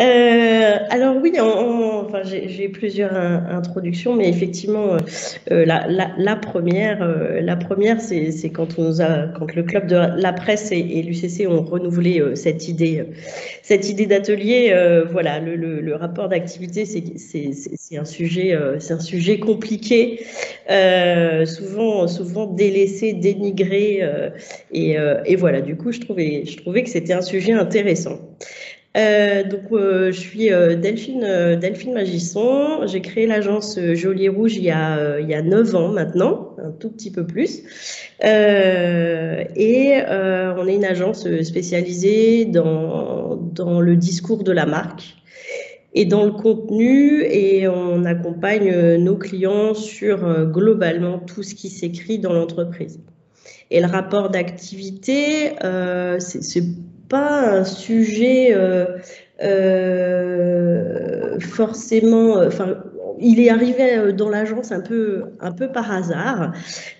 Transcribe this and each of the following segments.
Alors oui, enfin, j'ai plusieurs introductions, mais effectivement, la première, c'est quand le Club de la Presse et l'UCC ont renouvelé cette idée d'atelier. Voilà, le rapport d'activité, c'est un sujet compliqué, souvent délaissé, dénigré, et voilà. Du coup, je trouvais que c'était un sujet intéressant. Je suis Delphine Magisson, j'ai créé l'agence Joli Rouge il y a 9 ans maintenant, un tout petit peu plus, on est une agence spécialisée dans le discours de la marque et dans le contenu, et on accompagne nos clients sur globalement tout ce qui s'écrit dans l'entreprise. Et le rapport d'activité, c'est pas un sujet forcément, enfin, il est arrivé dans l'agence un peu par hasard.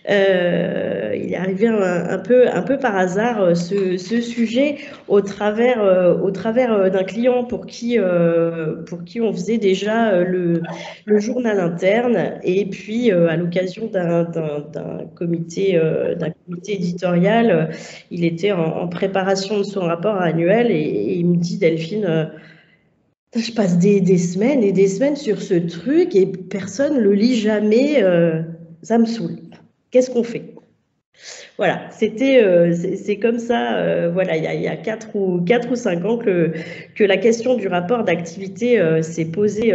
Il est arrivé un peu par hasard ce sujet au travers d'un client pour qui on faisait déjà le journal interne, et puis à l'occasion d'un comité éditorial, il était en préparation de son rapport annuel, et il me dit: Delphine, je passe des semaines et des semaines sur ce truc et personne ne le lit jamais, ça me saoule. Qu'est-ce qu'on fait? Voilà, c'est comme ça, voilà, il y a 4 ou 5 ans que la question du rapport d'activité s'est posée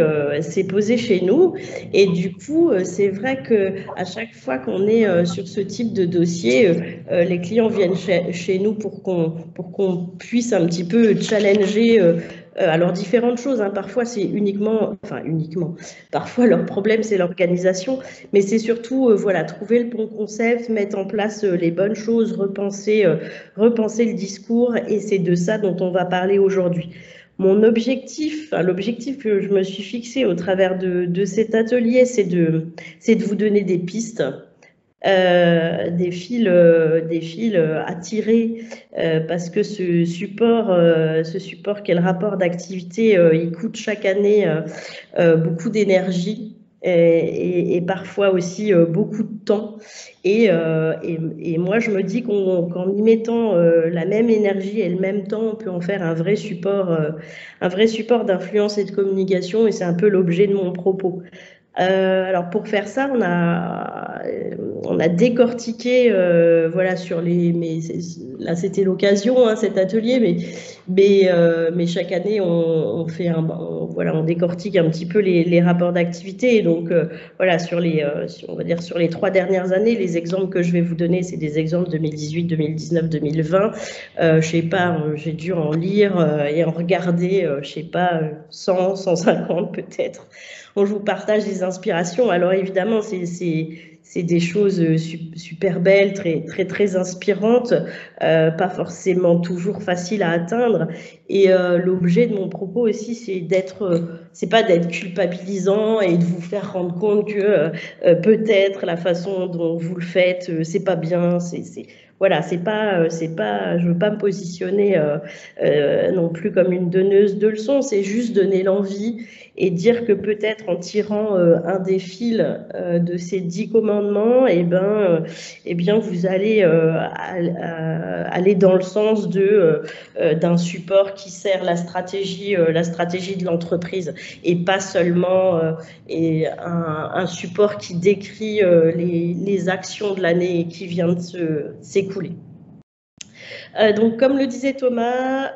chez nous. Et du coup, c'est vrai qu'à chaque fois qu'on est sur ce type de dossier, les clients viennent chez nous pour qu'on puisse un petit peu challenger. Alors, différentes choses, hein. Parfois c'est uniquement, parfois leur problème c'est l'organisation, mais c'est surtout voilà, trouver le bon concept, mettre en place les bonnes choses, repenser le discours, et c'est de ça dont on va parler aujourd'hui. Mon objectif, enfin, l'objectif que je me suis fixé au travers de cet atelier, c'est de vous donner des pistes. Des fils à tirer, parce que ce support qu'est le rapport d'activité, il coûte chaque année beaucoup d'énergie et parfois aussi beaucoup de temps. Et moi, je me dis qu'en y mettant la même énergie et le même temps, on peut en faire un vrai support d'influence et de communication, et c'est un peu l'objet de mon propos. Alors pour faire ça, on a décortiqué, voilà, là c'était l'occasion, hein, cet atelier, mais chaque année on décortique un petit peu les rapports d'activité. Donc voilà, sur les 3 dernières années, les exemples que je vais vous donner, c'est des exemples 2018, 2019, 2020. Je sais pas, j'ai dû en lire et en regarder, je sais pas, 100, 150 peut-être. Bon, je vous partage des inspirations. Alors évidemment, c'est des choses super belles, très, très, très inspirantes, pas forcément toujours faciles à atteindre. Et l'objet de mon propos aussi, c'est pas d'être culpabilisant et de vous faire rendre compte que peut-être la façon dont vous le faites, c'est pas bien. Voilà, c'est pas, je veux pas me positionner non plus comme une donneuse de leçons, c'est juste donner l'envie et dire que peut-être en tirant un des fils de ces 10 commandements, eh bien vous allez aller dans le sens d'un support qui sert la stratégie de l'entreprise, et pas seulement un support qui décrit les actions de l'année et qui vient de s'écouler. Donc, comme le disait Thomas,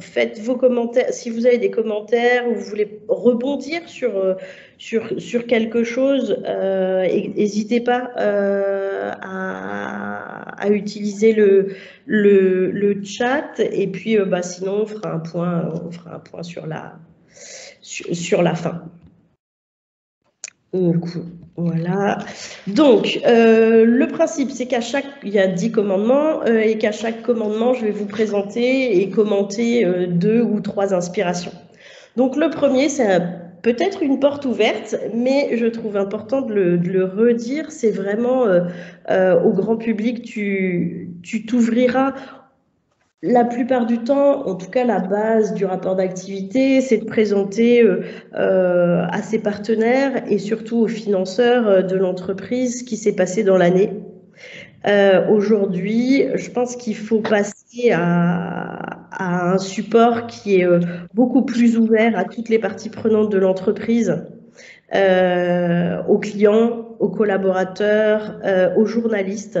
faites vos commentaires. Si vous avez des commentaires ou vous voulez rebondir sur quelque chose, n'hésitez pas à utiliser le chat. Et puis, sinon, on fera un point sur la fin. Du coup, voilà. Donc, le principe, c'est il y a 10 commandements, et qu'à chaque commandement, je vais vous présenter et commenter 2 ou 3 inspirations. Donc, le premier, c'est peut-être une porte ouverte, mais je trouve important de le redire, c'est vraiment au grand public, tu t'ouvriras La plupart du temps, en tout cas la base du rapport d'activité, c'est de présenter à ses partenaires et surtout aux financeurs de l'entreprise ce qui s'est passé dans l'année. Aujourd'hui, je pense qu'il faut passer à un support qui est beaucoup plus ouvert à toutes les parties prenantes de l'entreprise, aux clients, aux collaborateurs, aux journalistes.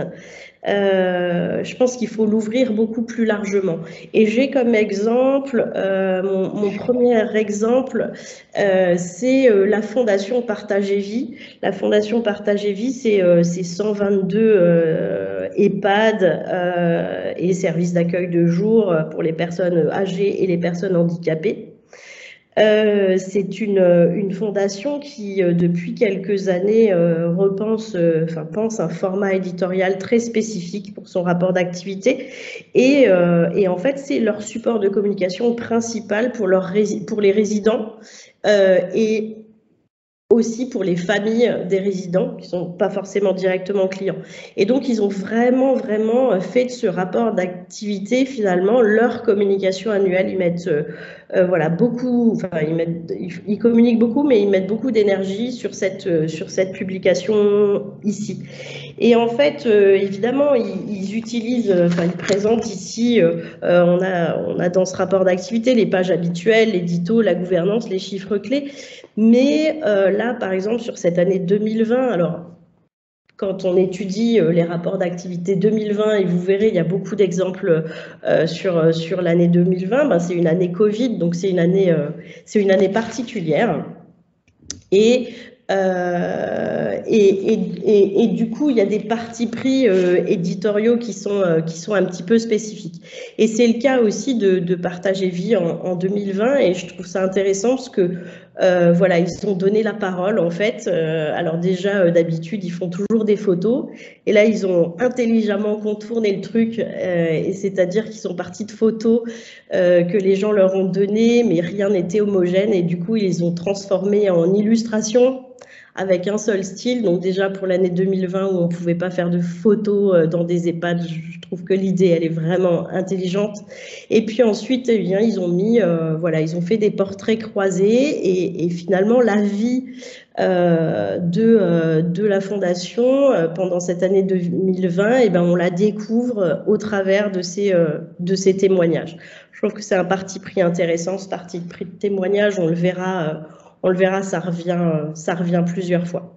Je pense qu'il faut l'ouvrir beaucoup plus largement. Et j'ai comme exemple, mon premier exemple, c'est la Fondation Partage et Vie. La Fondation Partage et Vie, c'est 122 EHPAD et services d'accueil de jour pour les personnes âgées et les personnes handicapées. C'est une fondation qui, depuis quelques années, pense un format éditorial très spécifique pour son rapport d'activité. Et en fait, c'est leur support de communication principal pour les résidents et aussi pour les familles des résidents qui ne sont pas forcément directement clients. Et donc, ils ont vraiment, vraiment fait de ce rapport d'activité, finalement, leur communication annuelle. Ils mettent, ils communiquent beaucoup, mais ils mettent beaucoup d'énergie sur cette publication ici. Et en fait, évidemment, ils présentent ici, on a dans ce rapport d'activité les pages habituelles, l'édito, la gouvernance, les chiffres clés. Mais là, par exemple, sur cette année 2020, alors quand on étudie les rapports d'activité 2020, et vous verrez, il y a beaucoup d'exemples sur l'année 2020, c'est une année Covid, donc c'est une année particulière. Et du coup, il y a des partis pris éditoriaux qui sont un petit peu spécifiques. Et c'est le cas aussi de Partage et Vie en 2020. Et je trouve ça intéressant parce que ils ont donné la parole en fait. Alors déjà, d'habitude, ils font toujours des photos. Et là, ils ont intelligemment contourné le truc. Et c'est-à-dire qu'ils sont partis de photos que les gens leur ont données, mais rien n'était homogène. Et du coup, ils les ont transformées en illustrations avec un seul style. Donc déjà pour l'année 2020 où on ne pouvait pas faire de photos dans des EHPAD, je trouve que l'idée elle est vraiment intelligente. Et puis ensuite, eh bien, ils ont fait des portraits croisés et finalement la vie de la fondation pendant cette année 2020, eh bien, on la découvre au travers de ces témoignages. Je trouve que c'est un parti pris intéressant, ce parti pris de témoignage, on le verra. Ça revient plusieurs fois.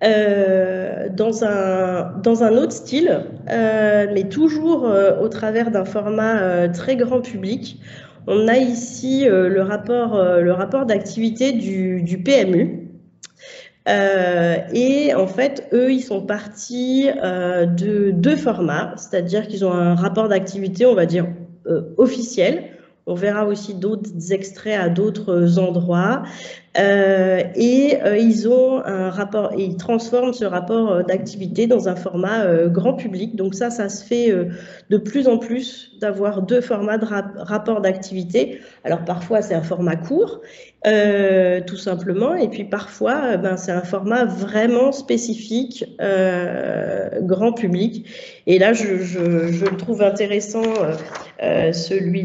Dans un autre style, mais toujours au travers d'un format très grand public, on a ici le rapport d'activité du PMU. Et en fait, eux, ils sont partis de deux formats, c'est-à-dire qu'ils ont un rapport d'activité, on va dire, officiel. On verra aussi d'autres extraits à d'autres endroits. Ils transforment ce rapport d'activité dans un format grand public. Donc ça se fait de plus en plus d'avoir deux formats de rapport d'activité. Alors parfois c'est un format court, tout simplement, et puis parfois c'est un format vraiment spécifique, grand public. Et là je le trouve intéressant, celui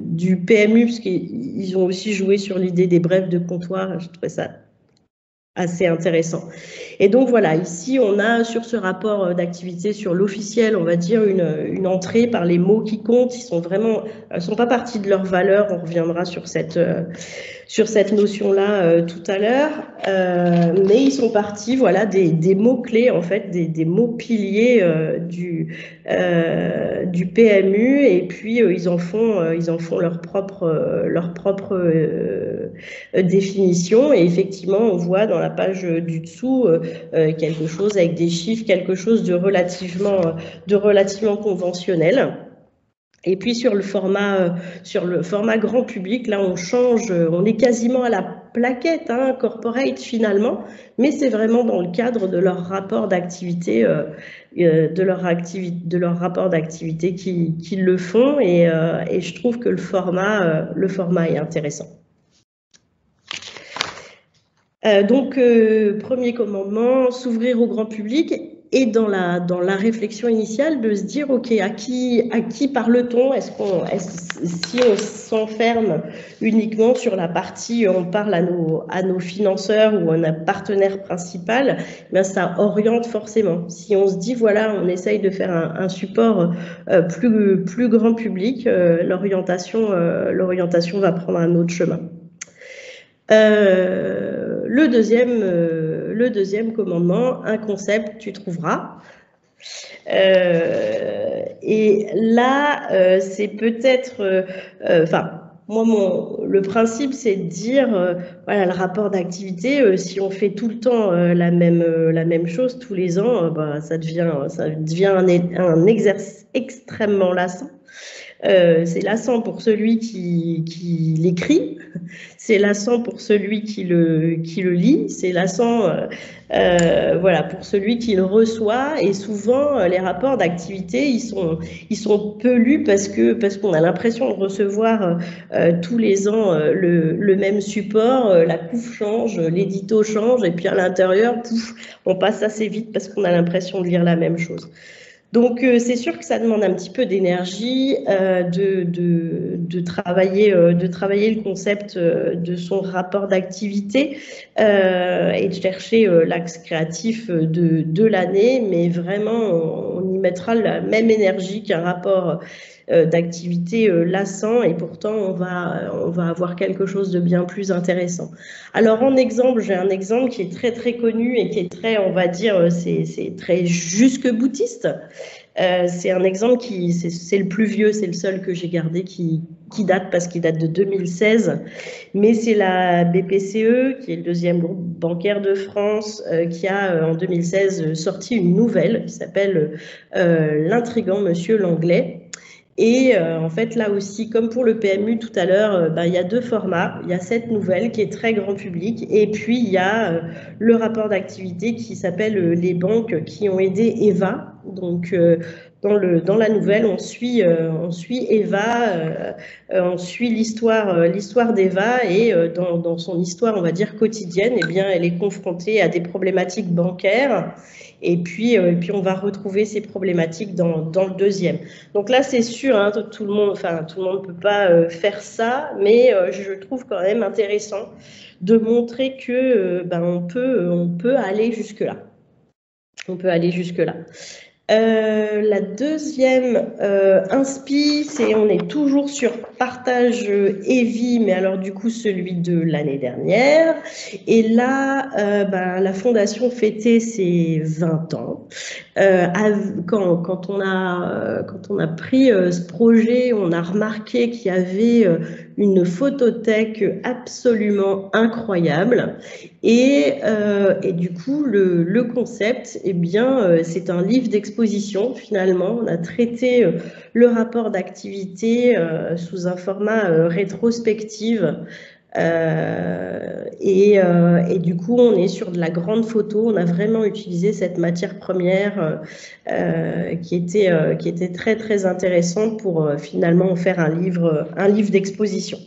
du PMU, parce qu'il ils ont aussi joué sur l'idée des brèves de comptoir. Je trouvais ça assez intéressant. Et donc voilà, ici on a sur ce rapport d'activité, sur l'officiel, on va dire une entrée par les mots qui comptent. Ils sont vraiment, sont pas partis de leurs valeurs. On reviendra sur cette notion-là tout à l'heure. Mais ils sont partis, voilà, des mots clés en fait, des mots piliers du PMU. Et puis ils en font leur propre définition. Et effectivement, on voit dans la page du dessous quelque chose avec des chiffres, quelque chose de relativement conventionnel. Et puis sur le format grand public, là on change, on est quasiment à la plaquette, hein, corporate finalement, mais c'est vraiment dans le cadre de leur rapport d'activité, de leur rapport d'activité qui le font, et je trouve que le format est intéressant. Donc, premier commandement, s'ouvrir au grand public et dans la réflexion initiale de se dire, OK, à qui parle-t-on? Si on s'enferme uniquement sur la partie, on parle à nos financeurs ou à notre partenaire principal, ben ça oriente forcément. Si on se dit, voilà, on essaye de faire un support plus grand public, l'orientation va prendre un autre chemin. Le deuxième commandement, un concept, tu trouveras. Et là, c'est peut-être... moi, le principe, c'est de dire, voilà, le rapport d'activité, si on fait tout le temps la même chose tous les ans, ça devient un exercice extrêmement lassant. C'est lassant pour celui qui l'écrit, c'est lassant pour celui qui le lit, c'est lassant voilà, pour celui qui le reçoit. Et souvent, les rapports d'activité, ils sont peu lus parce qu'on a l'impression de recevoir tous les ans le même support. La couve change, l'édito change, et puis à l'intérieur, pouf, on passe assez vite parce qu'on a l'impression de lire la même chose. Donc, c'est sûr que ça demande un petit peu d'énergie de travailler le concept de son rapport d'activité et de chercher l'axe créatif de l'année. Mais vraiment, on y mettra la même énergie qu'un rapport d'activité lassant, et pourtant on va avoir quelque chose de bien plus intéressant. Alors en exemple, j'ai un exemple qui est très très connu et qui est très, on va dire, c'est très jusque-boutiste. C'est un exemple qui, c'est le plus vieux, c'est le seul que j'ai gardé qui date, parce qu'il date de 2016, mais c'est la BPCE, qui est le deuxième groupe bancaire de France, qui a en 2016 sorti une nouvelle qui s'appelle L'intrigant monsieur l'anglais. Et en fait, là aussi, comme pour le PMU tout à l'heure, il y a deux formats. Il y a cette nouvelle qui est très grand public, et puis il y a le rapport d'activité qui s'appelle Les banques qui ont aidé Eva. Donc, dans la nouvelle, on suit Eva, on suit l'histoire d'Eva, et dans son histoire, on va dire, quotidienne, eh bien, elle est confrontée à des problématiques bancaires. Et puis on va retrouver ces problématiques dans le deuxième. Donc là, c'est sûr, hein, tout le monde ne peut pas faire ça, mais je trouve quand même intéressant de montrer que on peut aller jusque là. On peut aller jusque là. La deuxième inspi, c'est, on est toujours sur partage et vie, mais alors du coup celui de l'année dernière. Et là, la fondation fêtait ses 20 ans. Quand on a pris ce projet, on a remarqué qu'il y avait une photothèque absolument incroyable. Et du coup, le concept, eh bien, c'est un livre d'exposition, finalement. On a traité le rapport d'activité sous un format rétrospectif. Et du coup, on est sur de la grande photo. On a vraiment utilisé cette matière première qui était très très intéressante pour finalement faire un livre d'exposition.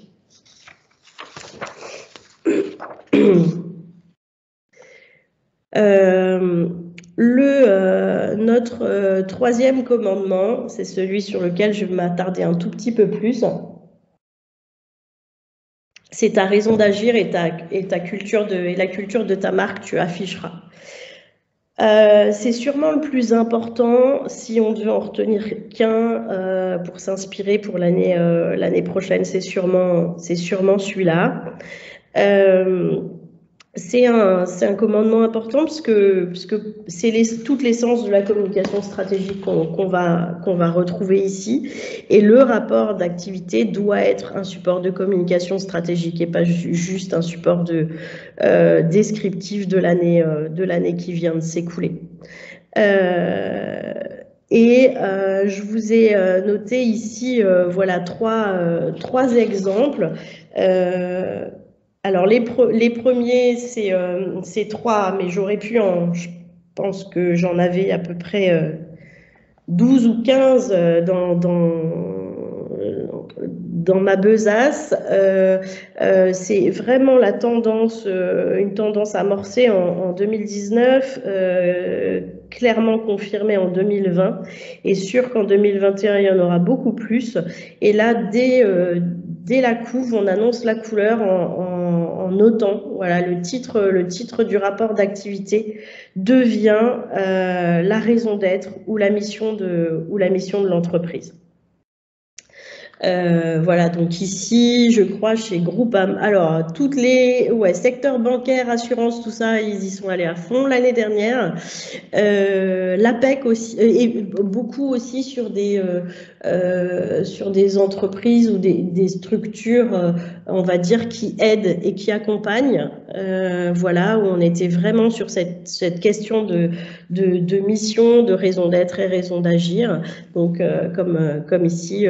Notre troisième commandement, c'est celui sur lequel je vais m'attarder un tout petit peu plus. C'est ta raison d'agir et la culture de ta marque, tu afficheras. C'est sûrement le plus important si on ne veut en retenir qu'un pour s'inspirer pour l'année prochaine. C'est sûrement celui-là. C'est un commandement important parce que c'est toute l'essence de la communication stratégique qu'on va retrouver ici. Et le rapport d'activité doit être un support de communication stratégique et pas juste un support descriptif de l'année qui vient de s'écouler. Et je vous ai noté ici voilà trois exemples. Alors, les premiers, c'est trois, mais j'aurais pu, je pense que j'en avais à peu près 12 ou 15 dans ma besace. C'est vraiment une tendance amorcée en 2019, clairement confirmé en 2020 et sûr qu'en 2021, il y en aura beaucoup plus. Et là, dès la couve, on annonce la couleur en notant, voilà, le titre du rapport d'activité devient la raison d'être ou la mission de l'entreprise. Voilà, donc ici, je crois, chez Groupam. Alors, toutes les secteurs bancaires, assurances, tout ça, ils y sont allés à fond l'année dernière. L'APEC aussi, et beaucoup aussi sur des entreprises ou des structures, on va dire, qui aident et qui accompagnent. Voilà, où on était vraiment sur cette question de mission, de raison d'être et raison d'agir. Donc, comme ici,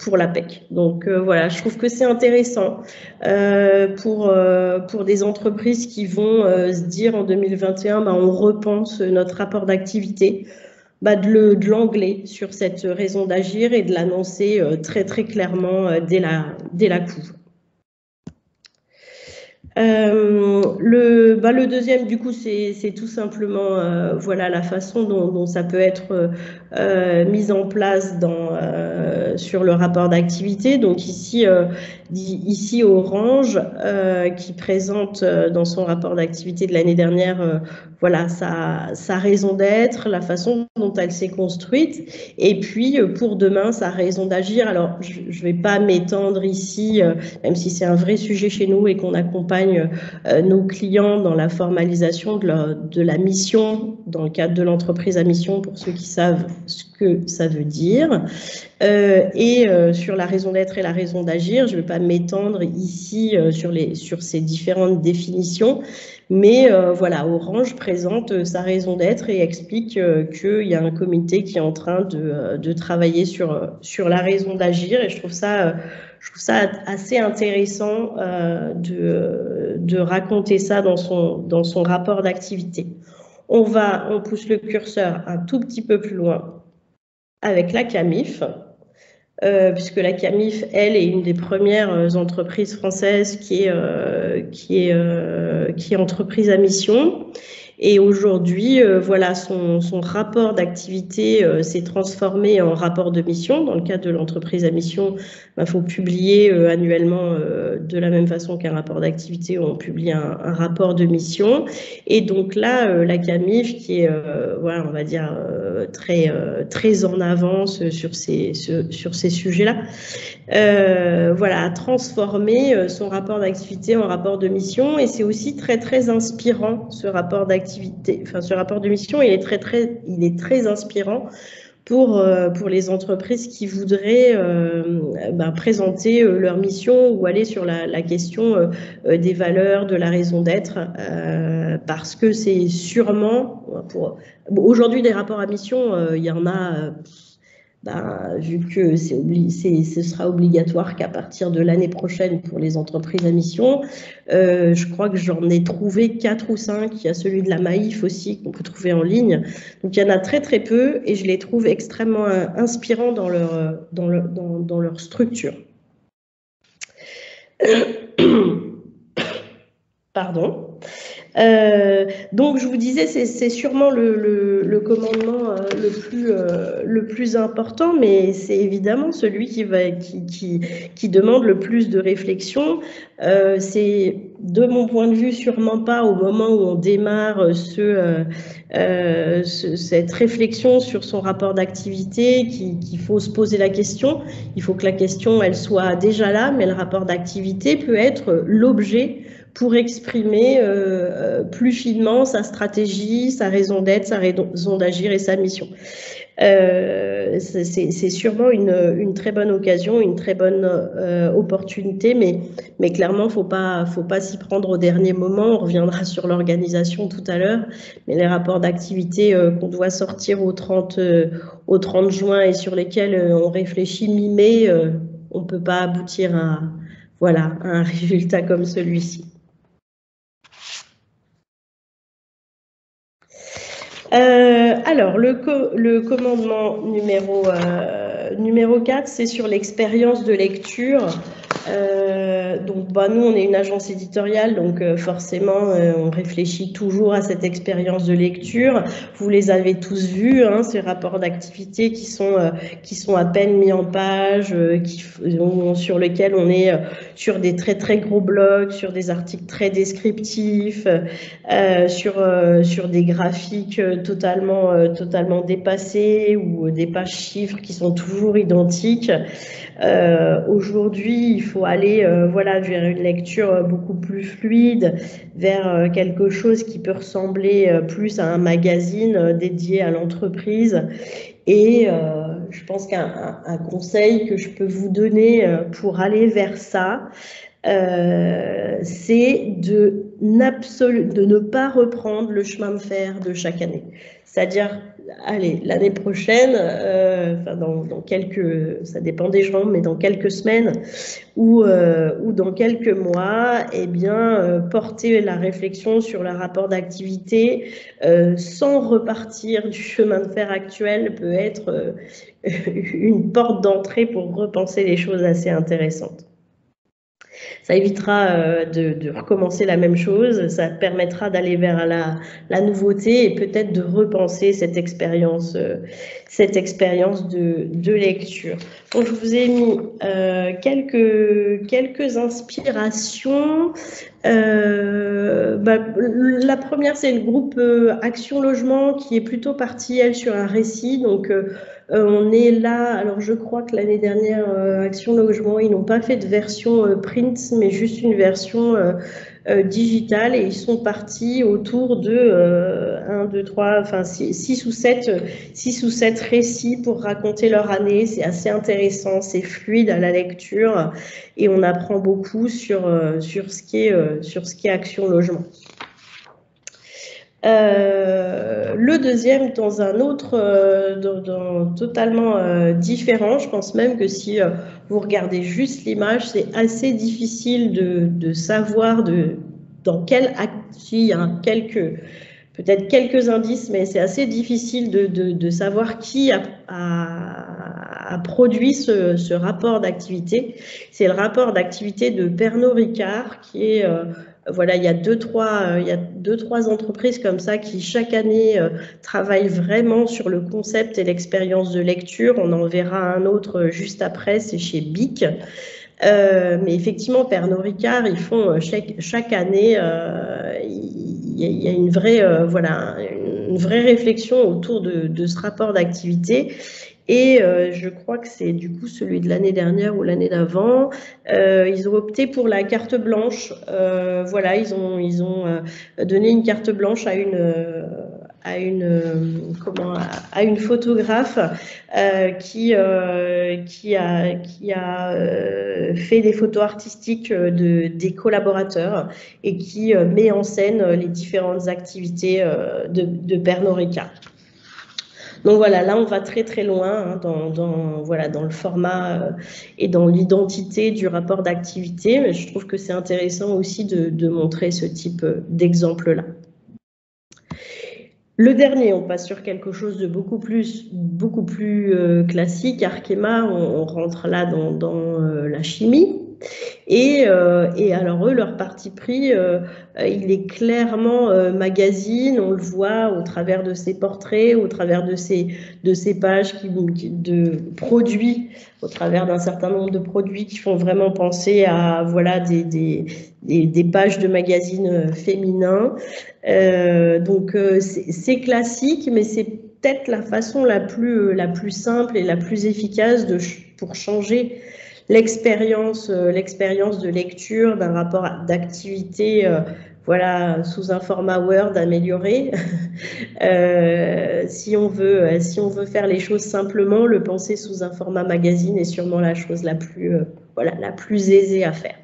pour l'APEC. Donc voilà, je trouve que c'est intéressant pour des entreprises qui vont se dire en 2021, bah, on repense notre rapport d'activité, bah, de l'angler sur cette raison d'agir et de l'annoncer très très clairement dès la couve. Le deuxième, du coup, c'est tout simplement voilà, la façon dont ça peut être mis en place sur le rapport d'activité. Donc ici Orange qui présente dans son rapport d'activité de l'année dernière voilà, sa raison d'être, la façon dont elle s'est construite et puis pour demain sa raison d'agir. Alors je ne vais pas m'étendre ici, même si c'est un vrai sujet chez nous et qu'on accompagne nos clients dans la formalisation de la mission, dans le cadre de l'entreprise à mission, pour ceux qui savent ce que ça veut dire. Sur la raison d'être et la raison d'agir, je ne vais pas m'étendre ici sur ces différentes définitions, mais voilà, Orange présente sa raison d'être et explique qu'il y a un comité qui est en train de travailler sur la raison d'agir et je trouve ça assez intéressant de raconter ça dans son rapport d'activité. On pousse le curseur un tout petit peu plus loin avec la CAMIF, puisque la CAMIF, elle, est une des premières entreprises françaises qui est entreprise à mission. Et aujourd'hui, voilà, son rapport d'activité s'est transformé en rapport de mission. Dans le cadre de l'entreprise à mission, il faut publier annuellement de la même façon qu'un rapport d'activité, on publie un rapport de mission. Et donc là, la CAMIF, qui est, voilà, on va dire, très en avance sur ces sujets-là, voilà, a transformé son rapport d'activité en rapport de mission. Et c'est aussi très, très inspirant, ce rapport d'activité. Enfin, ce rapport de mission, il est très inspirant pour les entreprises qui voudraient ben, présenter leur mission ou aller sur la question des valeurs, de la raison d'être, parce que c'est sûrement... Aujourd'hui, des rapports à mission, il y en a... Ben, vu que ce sera obligatoire qu'à partir de l'année prochaine pour les entreprises à mission, je crois que j'en ai trouvé 4 ou 5. Il y a celui de la Maïf aussi qu'on peut trouver en ligne. Donc il y en a très très peu et je les trouve extrêmement inspirants dans leur structure. Pardon. Donc je vous disais, c'est sûrement le commandement le plus important, mais c'est évidemment celui qui demande le plus de réflexion. C'est de mon point de vue sûrement pas au moment où on démarre cette réflexion sur son rapport d'activité qu'il faut se poser la question. Il faut que la question elle soit déjà là, mais le rapport d'activité peut être l'objet pour exprimer plus finement sa stratégie, sa raison d'être, sa raison d'agir et sa mission. C'est sûrement une très bonne occasion, une très bonne opportunité, mais clairement, faut pas s'y prendre au dernier moment. On reviendra sur l'organisation tout à l'heure, mais les rapports d'activité qu'on doit sortir au 30 juin et sur lesquels on réfléchit mi-mai, on ne peut pas aboutir à un résultat comme celui-ci. Alors, le commandement numéro 4, c'est sur l'expérience de lecture. Donc, nous, on est une agence éditoriale, donc forcément, on réfléchit toujours à cette expérience de lecture. Vous les avez tous vus, hein, ces rapports d'activité qui sont à peine mis en page, sur lesquels on est sur des très très gros blocs, sur des articles très descriptifs, sur des graphiques totalement dépassés ou des pages chiffres qui sont toujours identiques. Aujourd'hui, il faut aller vers une lecture beaucoup plus fluide, vers quelque chose qui peut ressembler plus à un magazine dédié à l'entreprise. Et je pense qu'un conseil que je peux vous donner pour aller vers ça, c'est de ne pas reprendre le chemin de fer de chaque année. C'est-à-dire, allez, l'année prochaine, ça dépend des gens, mais dans quelques semaines ou dans quelques mois, eh bien, porter la réflexion sur le rapport d'activité sans repartir du chemin de fer actuel peut être une porte d'entrée pour repenser les choses assez intéressantes. Ça évitera de recommencer la même chose, ça permettra d'aller vers la nouveauté et peut-être de repenser cette expérience de lecture. Donc, je vous ai mis quelques inspirations. La première, c'est le groupe Action Logement qui est plutôt parti, elle, sur un récit. Donc, on est là. Alors, je crois que l'année dernière, Action Logement, ils n'ont pas fait de version print, mais juste une version digitale. Et ils sont partis autour de 6 ou 7 récits pour raconter leur année. C'est assez intéressant, c'est fluide à la lecture et on apprend beaucoup sur ce qui est Action Logement. Le deuxième, dans un autre, totalement différent, je pense même que si vous regardez juste l'image, c'est assez difficile de savoir dans quel acte il y a peut-être quelques indices, mais c'est assez difficile de savoir qui a produit ce rapport d'activité. C'est le rapport d'activité de Pernod Ricard qui est... il y a 2-3 entreprises comme ça qui, chaque année, travaillent vraiment sur le concept et l'expérience de lecture. On en verra un autre juste après, c'est chez BIC. Mais effectivement, Pernod Ricard, ils font chaque année, il y a une vraie réflexion autour de ce rapport d'activité. Et je crois que c'est du coup celui de l'année dernière ou l'année d'avant. Ils ont opté pour la carte blanche. Ils ont donné une carte blanche à une photographe qui a fait des photos artistiques des collaborateurs et qui met en scène les différentes activités de Pernod Ricard. Donc voilà, là on va très très loin hein, dans le format et dans l'identité du rapport d'activité, mais je trouve que c'est intéressant aussi de montrer ce type d'exemple-là. Le dernier, on passe sur quelque chose de beaucoup plus classique. Arkema, on rentre là dans la chimie. Et alors eux, leur parti pris, il est clairement magazine, on le voit au travers de ses portraits, au travers de ses pages de produits, au travers d'un certain nombre de produits qui font vraiment penser à des pages de magazines féminins. Donc c'est classique, mais c'est peut-être la façon la plus simple et la plus efficace pour changer l'expérience de lecture d'un rapport d'activité sous un format Word amélioré. Si on veut faire les choses simplement, le penser sous un format magazine est sûrement la chose la plus aisée à faire.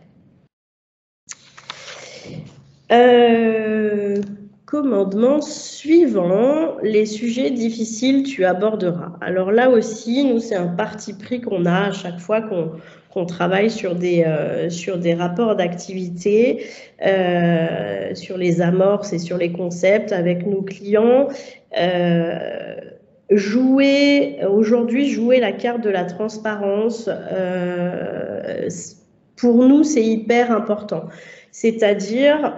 commandement suivant: les sujets difficiles, tu aborderas. Alors là aussi, nous, c'est un parti pris qu'on a à chaque fois qu'on travaille sur des rapports d'activité, sur les amorces et sur les concepts avec nos clients. Aujourd'hui, jouer la carte de la transparence, pour nous, c'est hyper important. C'est-à-dire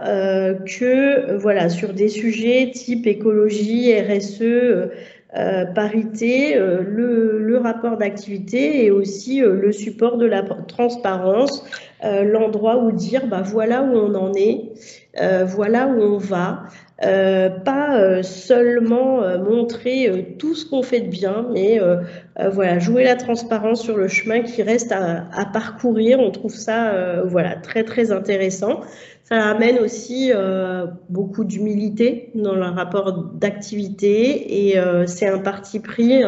que, voilà, sur des sujets type écologie, RSE, parité, le rapport d'activité et aussi le support de la transparence, l'endroit où dire bah, voilà où on en est, voilà où on va. Pas seulement montrer tout ce qu'on fait de bien, mais voilà, jouer la transparence sur le chemin qui reste à parcourir. On trouve ça voilà, très très intéressant. Ça amène aussi beaucoup d'humilité dans le rapport d'activité et c'est un parti pris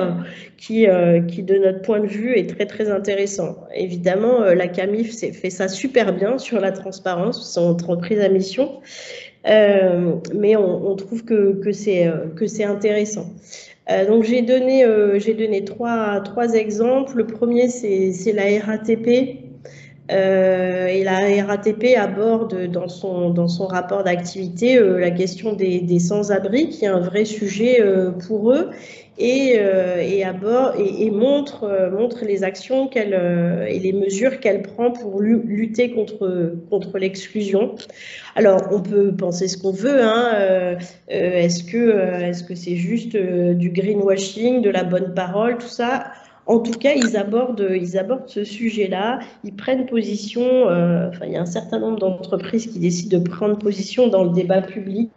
qui, de notre point de vue, est très très intéressant. Évidemment, la CAMIF fait ça super bien sur la transparence, son entreprise à mission. Mais on trouve que c'est intéressant. Donc j'ai donné trois exemples. Le premier, c'est la RATP. Et la RATP aborde dans son rapport d'activité la question des sans-abri, qui est un vrai sujet pour eux, et montre les actions et les mesures qu'elle prend pour lutter contre l'exclusion. Alors, on peut penser ce qu'on veut, hein, est-ce que c'est juste du greenwashing, de la bonne parole, tout ça? En tout cas, ils abordent ce sujet-là, ils prennent position, enfin, il y a un certain nombre d'entreprises qui décident de prendre position dans le débat public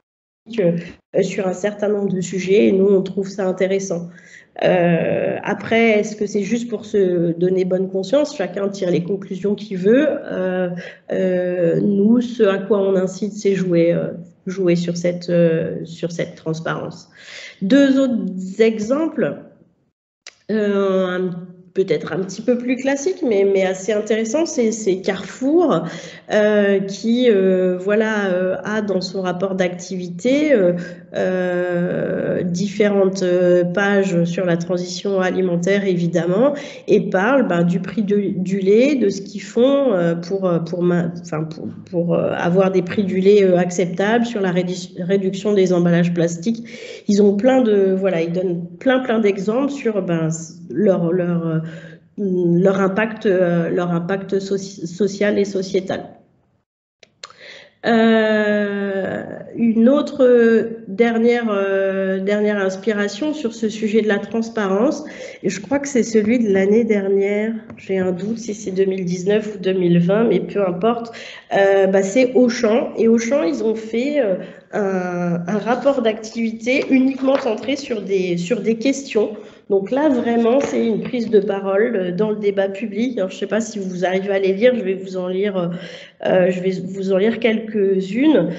sur un certain nombre de sujets et nous, on trouve ça intéressant. Après, est-ce que c'est juste pour se donner bonne conscience? Chacun tire les conclusions qu'il veut. Nous, ce à quoi on incite, c'est jouer sur cette transparence. Deux autres exemples. Peut-être un petit peu plus classique, mais assez intéressant, c'est Carrefour qui voilà, a dans son rapport d'activité différentes pages sur la transition alimentaire, évidemment, et parle ben, du prix du lait, de ce qu'ils font pour avoir des prix du lait acceptables, sur la réduction des emballages plastiques. Ils ont ils donnent plein d'exemples sur ben, leur impact social et sociétal. Une autre dernière inspiration sur ce sujet de la transparence, et je crois que c'est celui de l'année dernière, j'ai un doute si c'est 2019 ou 2020, mais peu importe, bah c'est Auchan. Et Auchan, ils ont fait un rapport d'activité uniquement centré sur des questions. Donc là, vraiment, c'est une prise de parole dans le débat public. Alors, je ne sais pas si vous arrivez à les lire, je vais vous en lire quelques-unes.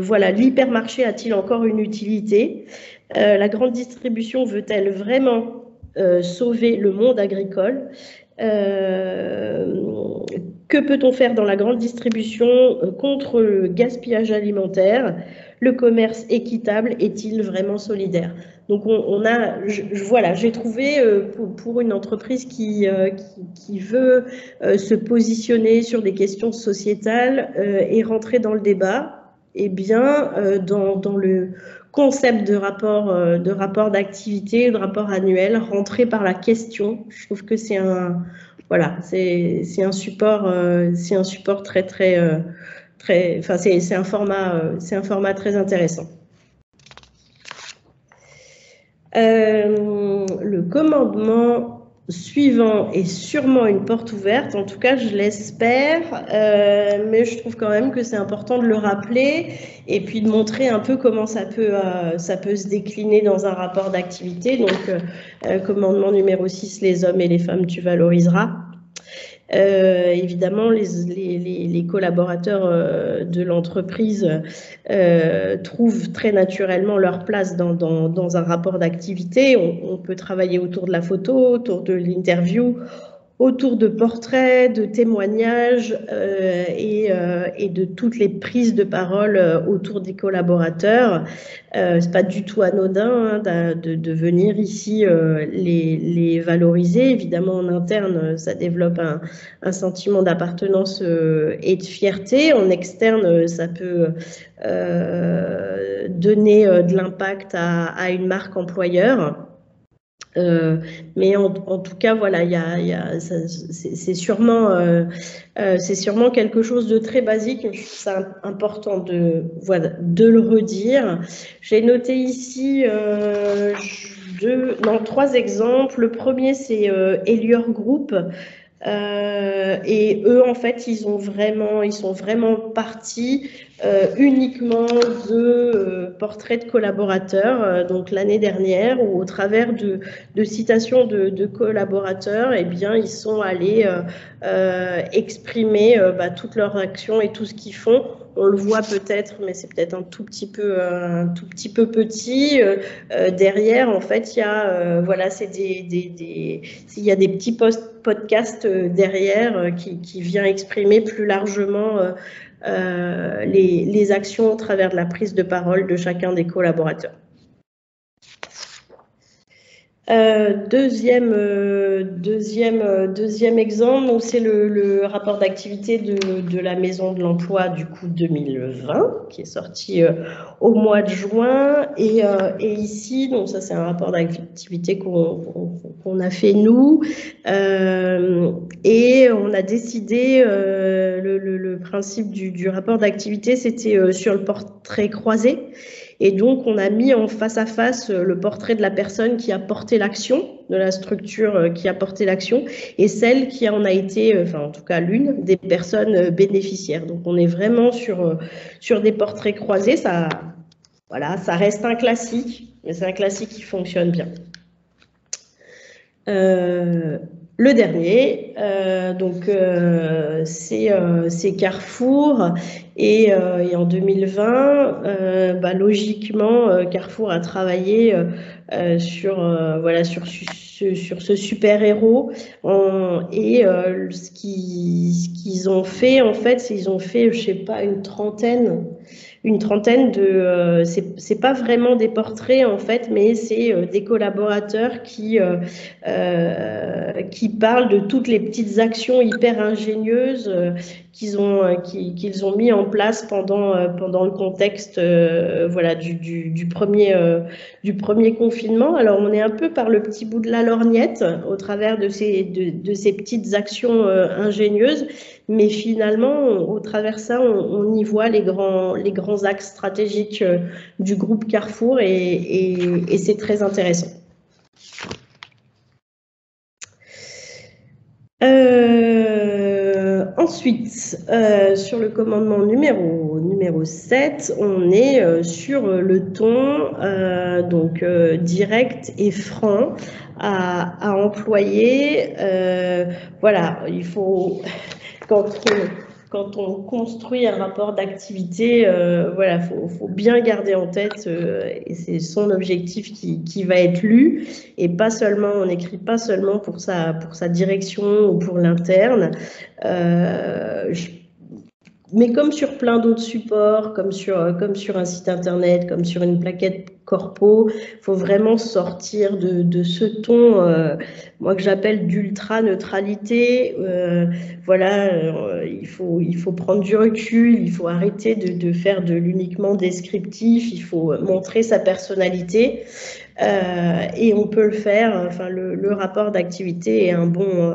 Voilà, l'hypermarché a-t-il encore une utilité? La grande distribution veut-elle vraiment sauver le monde agricole? Que peut-on faire dans la grande distribution contre le gaspillage alimentaire? Le commerce équitable est-il vraiment solidaire? Donc voilà, j'ai trouvé pour une entreprise qui veut se positionner sur des questions sociétales et rentrer dans le débat, eh bien dans le concept de rapport d'activité, de rapport annuel, rentrer par la question. Je trouve que c'est voilà, c'est un support très très enfin, c'est un format très intéressant. Le commandement suivant est sûrement une porte ouverte, en tout cas je l'espère, mais je trouve quand même que c'est important de le rappeler et puis de montrer un peu comment ça peut se décliner dans un rapport d'activité. Donc commandement numéro 6, les hommes et les femmes tu valoriseras. Évidemment, les collaborateurs de l'entreprise trouvent très naturellement leur place dans un rapport d'activité. On peut travailler autour de la photo, autour de l'interview, autour de portraits, de témoignages et de toutes les prises de parole autour des collaborateurs. C'est pas du tout anodin hein, de venir ici les valoriser. Évidemment, en interne, ça développe un sentiment d'appartenance et de fierté. En externe, ça peut donner de l'impact à une marque employeur. Mais en tout cas, voilà, c'est sûrement quelque chose de très basique. C'est important de le redire. J'ai noté ici trois exemples. Le premier, c'est Elior Group. Et eux, en fait, ils sont vraiment partis uniquement de portraits de collaborateurs, donc l'année dernière, où au travers de citations de collaborateurs, eh bien, ils sont allés exprimer toutes leurs actions et tout ce qu'ils font. On le voit peut-être, mais c'est peut-être un tout petit peu petit. Derrière, en fait, il y a, il y a des petits podcasts derrière qui vient exprimer plus largement les actions au travers de la prise de parole de chacun des collaborateurs. Deuxième exemple, donc c'est le rapport d'activité de la Maison de l'Emploi du coup 2020 qui est sorti au mois de juin et ici, donc ça c'est un rapport d'activité qu'on a fait nous et on a décidé le principe du rapport d'activité c'était sur le portrait croisé. Et donc, on a mis en face à face le portrait de la personne qui a porté l'action, de la structure qui a porté l'action, et celle qui en a été, enfin en tout cas l'une, des personnes bénéficiaires. Donc, on est vraiment sur des portraits croisés. Ça, voilà, ça reste un classique, mais c'est un classique qui fonctionne bien. Le dernier, c'est Carrefour et en 2020, logiquement, Carrefour a travaillé sur ce super-héros ce qu'ils ont fait, en fait, c'est qu'ils ont fait, je sais pas, une trentaine de... c'est pas vraiment des portraits, en fait, mais c'est des collaborateurs qui parlent de toutes les petites actions hyper ingénieuses qu'ils ont mis en place pendant le contexte du premier confinement. Alors, on est un peu par le petit bout de la lorgnette au travers de ces petites actions ingénieuses, mais finalement, au travers de ça, on y voit les grands axes stratégiques du groupe Carrefour et c'est très intéressant. Ensuite, sur le commandement numéro 7, on est sur le ton direct et franc à employer. Il faut quand on construit un rapport d'activité, faut bien garder en tête et c'est son objectif qui va être lu et pas seulement, on n'écrit pas seulement pour sa direction ou pour l'interne. Mais comme sur plein d'autres supports, comme sur un site internet, comme sur une plaquette corpo, faut vraiment sortir de ce ton, moi que j'appelle d'ultra-neutralité. Il faut prendre du recul, il faut arrêter de faire de l'uniquement descriptif, il faut montrer sa personnalité. Et on peut le faire. Enfin, le rapport d'activité est un bon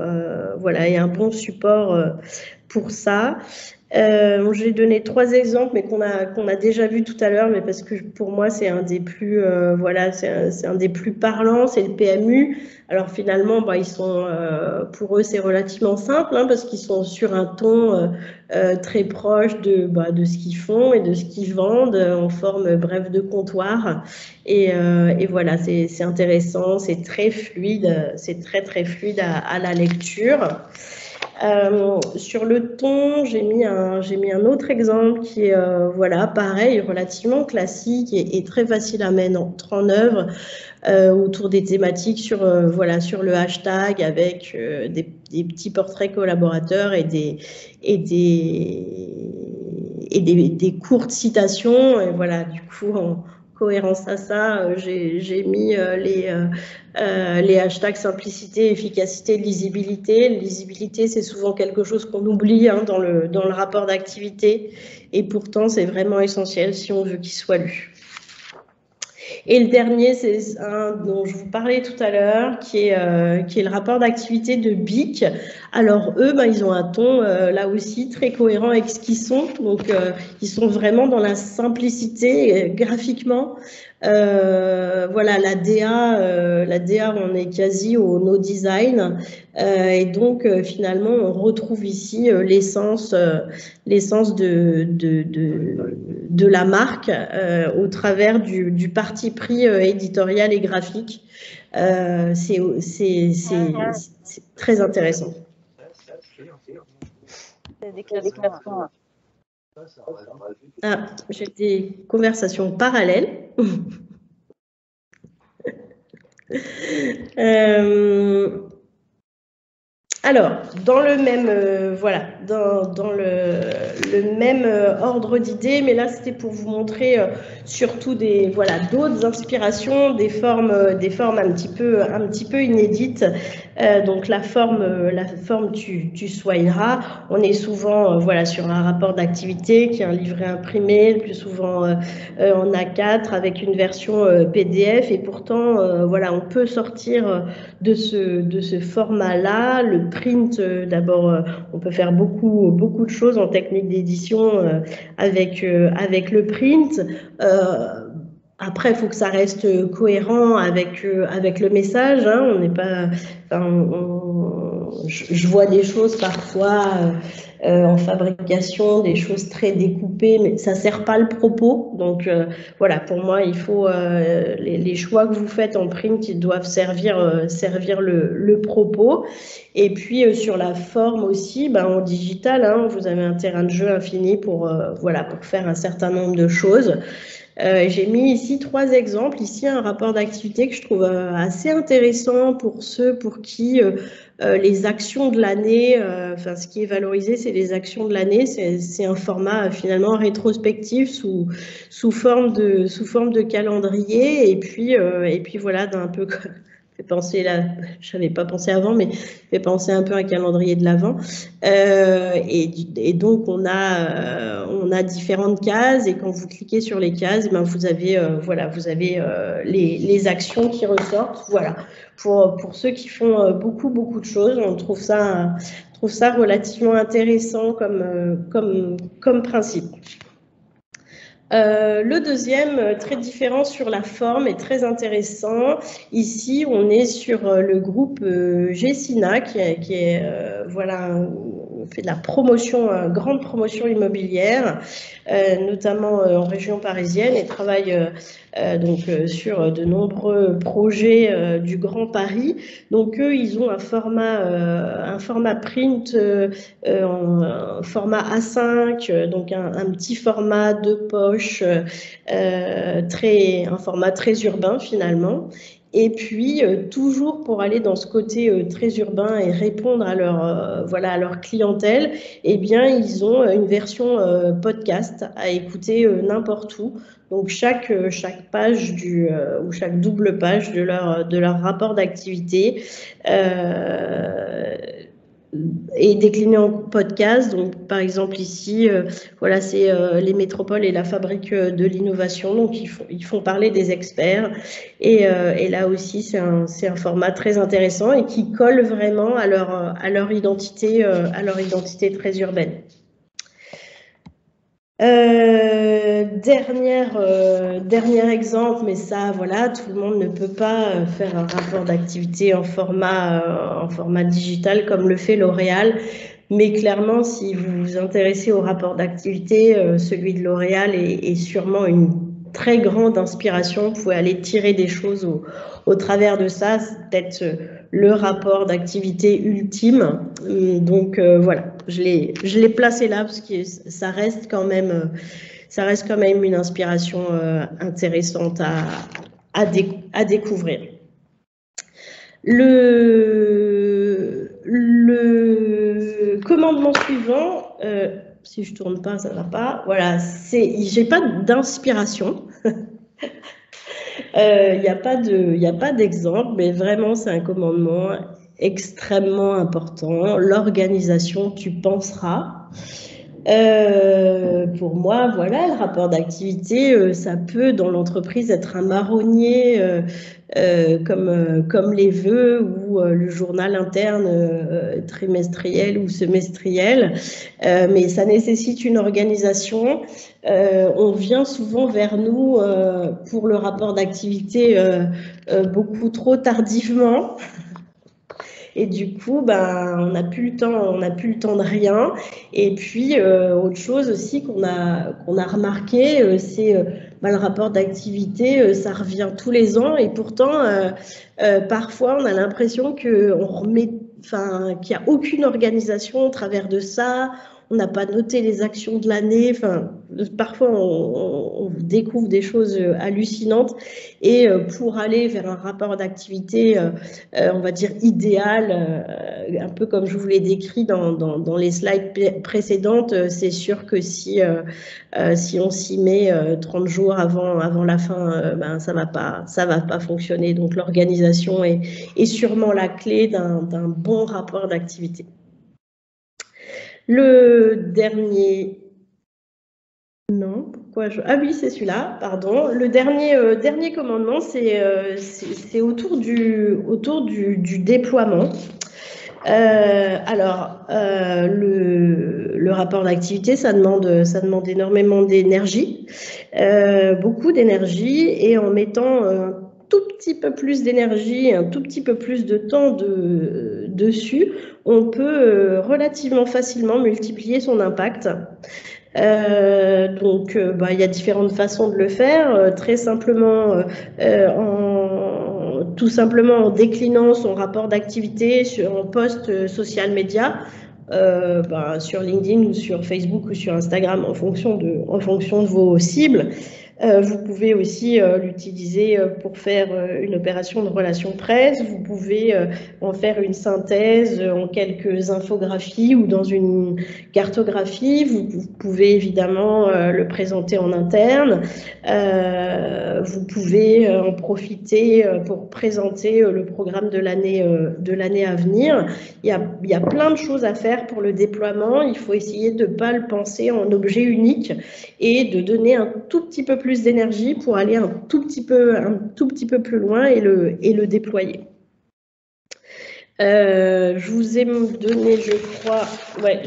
support pour ça. J'ai donné trois exemples, mais qu'on a déjà vu tout à l'heure, mais parce que pour moi c'est un des plus c'est un des plus parlants, c'est le PMU. Alors finalement, ils sont pour eux c'est relativement simple hein, parce qu'ils sont sur un ton très proche de ce qu'ils font et de ce qu'ils vendent en forme bref de comptoir. Et voilà, c'est intéressant, c'est très fluide à la lecture. Sur le ton, j'ai mis un autre exemple qui est voilà, pareil, relativement classique et très facile à mettre en œuvre autour des thématiques sur, voilà, sur le hashtag avec des petits portraits collaborateurs et des courtes citations. Et voilà, du coup, en cohérence à ça, j'ai mis les hashtags simplicité, efficacité, lisibilité. Lisibilité, c'est souvent quelque chose qu'on oublie hein, dans le rapport d'activité et pourtant, c'est vraiment essentiel si on veut qu'il soit lu. Et le dernier, c'est un dont je vous parlais tout à l'heure, qui est le rapport d'activité de BIC. Alors eux, ils ont un ton là aussi très cohérent avec ce qu'ils sont. Donc ils sont vraiment dans la simplicité graphiquement. Voilà, la DA, on est quasi au no design et donc finalement on retrouve ici l'essence de la marque au travers du parti pris éditorial et graphique. C'est très intéressant. Ah, j'ai des conversations parallèles. Alors, dans le même, voilà, dans le même ordre d'idées, mais là c'était pour vous montrer surtout des, voilà, d'autres inspirations, des formes un petit peu inédites. Donc la forme tu soigneras. On est souvent, voilà, sur un rapport d'activité qui est un livret imprimé, le plus souvent en A4 avec une version PDF. Et pourtant, voilà, on peut sortir de ce format-là. Le print, d'abord, on peut faire beaucoup de choses en technique d'édition avec le print. Après, il faut que ça reste cohérent avec le message. Hein, on n'est pas. Enfin, je vois des choses parfois en fabrication, des choses très découpées, mais ça ne sert pas le propos. Donc voilà, pour moi, il faut les choix que vous faites en print, ils doivent servir le propos. Et puis sur la forme aussi, en digital, hein, vous avez un terrain de jeu infini pour voilà, pour faire un certain nombre de choses. J'ai mis ici 3 exemples, ici un rapport d'activité que je trouve assez intéressant pour ceux pour qui les actions de l'année, enfin ce qui est valorisé c'est les actions de l'année, c'est un format finalement rétrospectif sous forme de calendrier et puis voilà, d'un peu penser là, je n'avais pas pensé avant, mais j'ai pensé un peu à un calendrier de l'Avent. Et donc, on a différentes cases. Et quand vous cliquez sur les cases, vous avez, voilà, vous avez les actions qui ressortent. Voilà. Pour ceux qui font beaucoup de choses, on trouve ça, relativement intéressant comme principe. Le deuxième, très différent sur la forme et très intéressant. Ici, on est sur le groupe Gessina qui est voilà, on fait de la promotion, grande promotion immobilière, notamment en région parisienne et travaille donc sur de nombreux projets du Grand Paris. Donc eux, ils ont un format print, un format A5, donc un petit format de poche, un format très urbain finalement. Et puis, toujours pour aller dans ce côté très urbain et répondre à leur clientèle, eh bien, ils ont une version podcast à écouter n'importe où. Donc, chaque page ou chaque double page de leur rapport d'activité est décliné en podcast. Donc, par exemple, ici, voilà, c'est les métropoles et la fabrique de l'innovation. Donc, ils font parler des experts. Et là aussi, c'est un format très intéressant et qui colle vraiment à leur identité très urbaine. Dernier exemple, mais ça, voilà, tout le monde ne peut pas faire un rapport d'activité en format digital comme le fait L'Oréal. Mais clairement, si vous vous intéressez au rapport d'activité, celui de L'Oréal est sûrement une très grande inspiration. Vous pouvez aller tirer des choses au travers de ça, peut-être le rapport d'activité ultime. Donc voilà, je l'ai placé là parce que ça reste quand même une inspiration intéressante à découvrir. Le commandement suivant, si je tourne pas, ça va pas. Voilà, j'ai pas d'inspiration. Il n'y a pas d'exemple, mais vraiment, c'est un commandement extrêmement important. L'organisation, tu penseras. Pour moi, voilà, le rapport d'activité, ça peut dans l'entreprise être un marronnier comme les vœux ou le journal interne trimestriel ou semestriel, mais ça nécessite une organisation. On vient souvent vers nous pour le rapport d'activité beaucoup trop tardivement. Et du coup, ben, on n'a plus le temps de rien. Et puis, autre chose aussi qu'on a remarqué, c'est ben, le rapport d'activité, ça revient tous les ans. Et pourtant, parfois, on a l'impression qu'il n'y a aucune organisation au travers de ça. On n'a pas noté les actions de l'année. Enfin, parfois, on découvre des choses hallucinantes. Et pour aller vers un rapport d'activité, on va dire idéal, un peu comme je vous l'ai décrit dans les slides précédentes, c'est sûr que si on s'y met 30 jours avant la fin, ben, ça va pas fonctionner. Donc, l'organisation est sûrement la clé d'un bon rapport d'activité. Le dernier, non, pourquoi je... Ah oui, c'est celui-là, pardon. Le dernier commandement, c'est autour du déploiement. Le rapport d'activité, ça demande énormément d'énergie, beaucoup d'énergie, et en mettant tout petit peu plus d'énergie, un tout petit peu plus de temps dessus, on peut relativement facilement multiplier son impact. Donc, bah, il y a différentes façons de le faire. Très simplement, tout simplement en déclinant son rapport d'activité en post social media. Bah, sur LinkedIn ou sur Facebook ou sur Instagram en fonction de vos cibles. Vous pouvez aussi l'utiliser pour faire une opération de relation presse. Vous pouvez en faire une synthèse en quelques infographies ou dans une cartographie. Vous pouvez évidemment le présenter en interne. Vous pouvez en profiter pour présenter le programme de l'année à venir. Il y a plein de choses à faire pour le déploiement. Il faut essayer de ne pas le penser en objet unique et de donner un tout petit peu plus d'énergie pour aller un tout petit peu plus loin et le déployer. Je vous ai donné, je crois, ouais,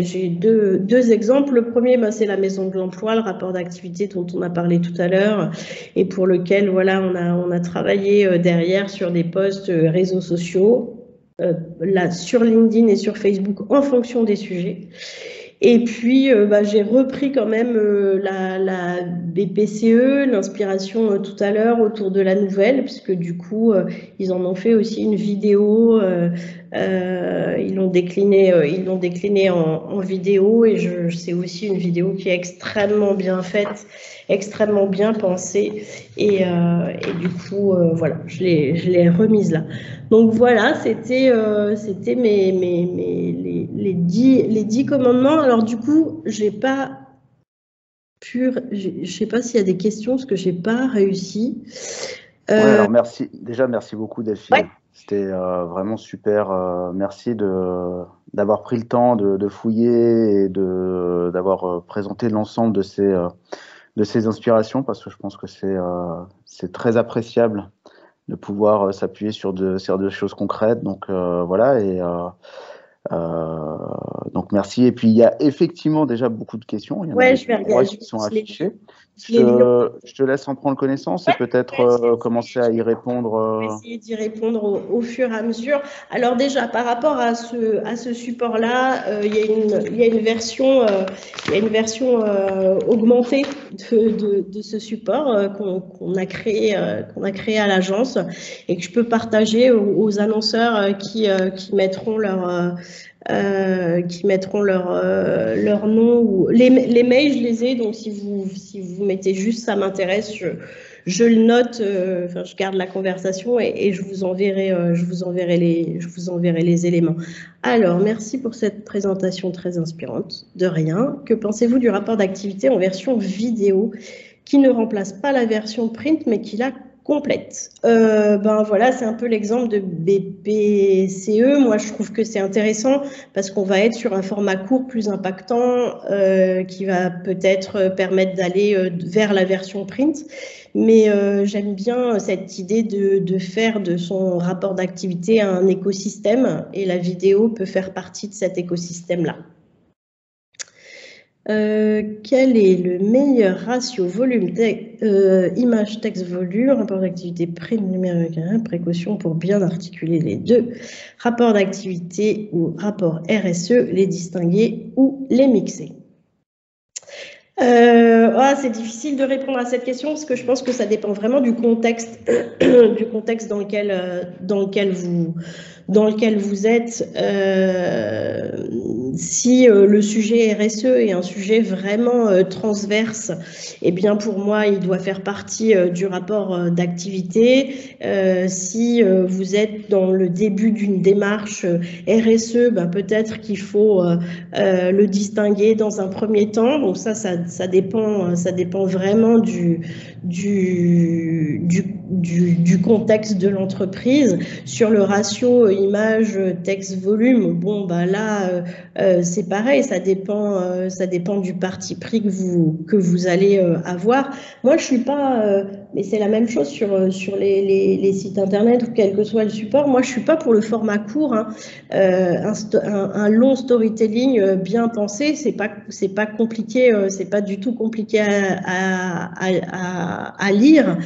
j'ai deux exemples. Le premier, ben, c'est la maison de l'emploi, le rapport d'activité dont on a parlé tout à l'heure et pour lequel, voilà, on a travaillé derrière sur des posts réseaux sociaux, là, sur LinkedIn et sur Facebook en fonction des sujets. Et puis, bah, j'ai repris quand même la BPCE, l'inspiration tout à l'heure autour de la nouvelle, puisque du coup, ils en ont fait aussi une vidéo. Ils l'ont décliné en vidéo et c'est aussi une vidéo qui est extrêmement bien faite, extrêmement bien pensée et du coup voilà, je l'ai remise là. Donc voilà, c'était les 10 commandements. Alors du coup, je sais pas s'il y a des questions parce que j'ai pas réussi. Ouais, alors merci beaucoup Delphine. Ouais. C'était vraiment super. Merci d'avoir pris le temps de fouiller et d'avoir présenté l'ensemble de ces inspirations, parce que je pense que c'est très appréciable de pouvoir s'appuyer sur des choses concrètes. Donc voilà, et donc merci. Et puis il y a effectivement déjà beaucoup de questions. Il y en a trois qui sont affichées. Je te laisse en prendre connaissance et peut-être commencer à y répondre. Essayer d'y répondre au fur et à mesure. Alors déjà, par rapport à ce support-là, il y a une version augmentée de ce support qu'on a créé à l'agence et que je peux partager aux annonceurs qui mettront leur nom. Ou les mails, je les ai, donc si vous mettez juste ça m'intéresse, je le note, enfin, je garde la conversation et je vous enverrai les éléments. Alors, merci pour cette présentation très inspirante. De rien. Que pensez-vous du rapport d'activité en version vidéo qui ne remplace pas la version print mais qui la complète? Ben voilà, c'est un peu l'exemple de BPCE. Moi, je trouve que c'est intéressant parce qu'on va être sur un format court plus impactant qui va peut-être permettre d'aller vers la version print. Mais j'aime bien cette idée de faire de son rapport d'activité un écosystème et la vidéo peut faire partie de cet écosystème-là. Quel est le meilleur ratio volume image texte volume, rapport d'activité prime numérique, hein, précaution pour bien articuler les deux, rapport d'activité ou rapport RSE, les distinguer ou les mixer? C'est difficile de répondre à cette question parce que je pense que ça dépend vraiment du contexte, dans lequel vous êtes. Si le sujet RSE est un sujet vraiment transverse, eh bien pour moi il doit faire partie du rapport d'activité. Si vous êtes dans le début d'une démarche RSE, ben peut-être qu'il faut le distinguer dans un premier temps. Donc ça dépend vraiment du contexte de l'entreprise. Sur le ratio image texte volume, bon bah là c'est pareil, ça dépend du parti pris que vous allez avoir. Moi je suis pas mais c'est la même chose sur les sites internet ou quel que soit le support. Moi je suis pas pour le format court, hein. Un long storytelling bien pensé, c'est pas compliqué, c'est pas du tout compliqué à lire.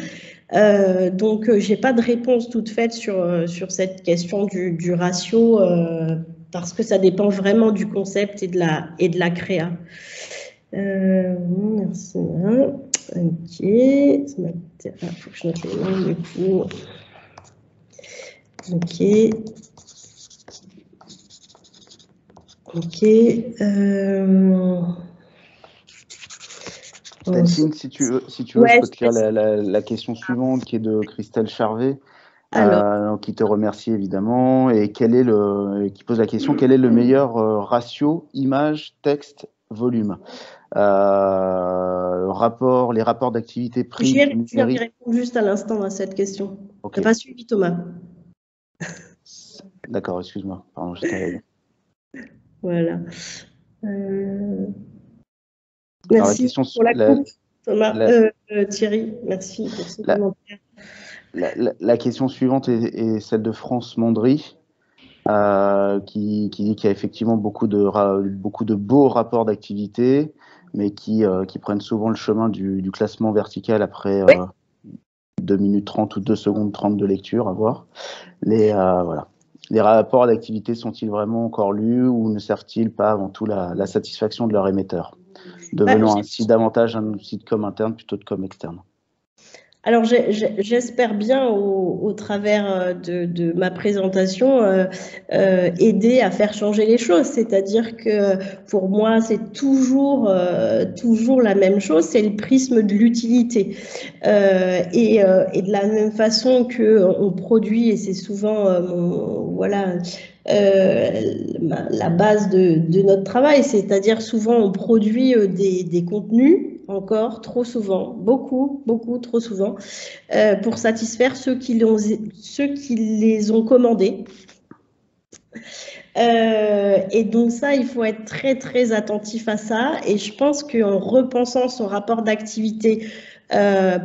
Donc, j'ai pas de réponse toute faite sur cette question du ratio parce que ça dépend vraiment du concept et de la créa. Merci. Ok. Faut que je note les noms du coup. Ok. Delphine, si tu veux, je peux te lire la question suivante qui est de Christelle Charvet, qui te remercie évidemment, et qui pose la question, quel est le meilleur ratio image, texte, volume? Les rapports d'activité prix numérique. Je vais répondre juste à l'instant à cette question. Okay. Tu n'as pas suivi, Thomas. D'accord, excuse-moi. Pardon, je t'avais dit. Voilà. Merci pour la coupe, Thomas, Thierry, merci pour ce commentaire. La question suivante est celle de France Mondry, qui dit qu'il y a effectivement beaucoup de beaux rapports d'activité, mais qui prennent souvent le chemin du classement vertical après 2 minutes 30 ou 2 secondes 30 de lecture, à voir. Les rapports d'activité sont-ils vraiment encore lus ou ne servent-ils pas avant tout la satisfaction de leur émetteur, devenant ainsi davantage un outil de com interne plutôt que de com externe? Alors j'espère bien au travers de ma présentation aider à faire changer les choses, c'est-à-dire que pour moi c'est toujours la même chose, c'est le prisme de l'utilité et de la même façon que on produit, et c'est souvent la base de notre travail, c'est-à-dire souvent on produit des contenus, encore trop souvent, beaucoup trop souvent, pour satisfaire ceux qui les ont commandés. Et donc ça, il faut être très attentif à ça, et je pense qu'en repensant son rapport d'activité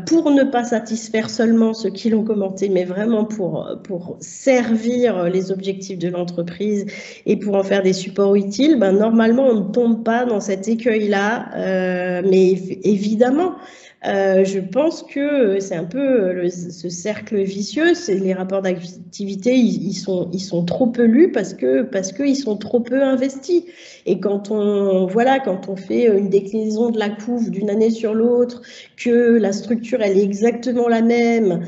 pour ne pas satisfaire seulement ceux qui l'ont commenté, mais vraiment pour servir les objectifs de l'entreprise et pour en faire des supports utiles, normalement, on ne tombe pas dans cet écueil-là, mais évidemment. Je pense que c'est un peu ce cercle vicieux. Les rapports d'activité, ils sont trop peu lus parce qu'ils sont trop peu investis. Et quand on fait une déclinaison de la couve d'une année sur l'autre, que la structure elle est exactement la même,